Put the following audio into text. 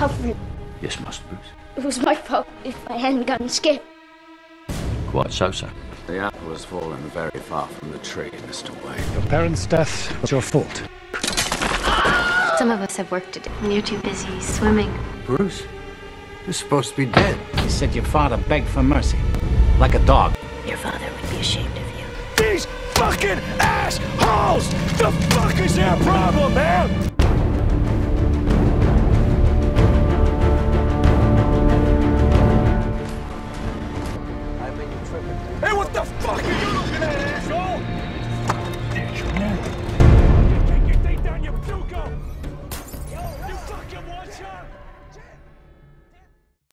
cover him. Yes, Master Bruce. It was my fault if my handgun skipped. Quite so, sir. The apple has fallen very far from the tree, Mr. Wayne. Your parents' death was your fault. Some of us have work to do, and you're too busy swimming. Bruce, you're supposed to be dead. You said your father begged for mercy, like a dog. Your father would be ashamed of you. These fucking assholes! The fuck is their problem, man? Hey, what the fuck are you looking at, asshole? Dick, man. You think you take down your puke? You fucking one shot?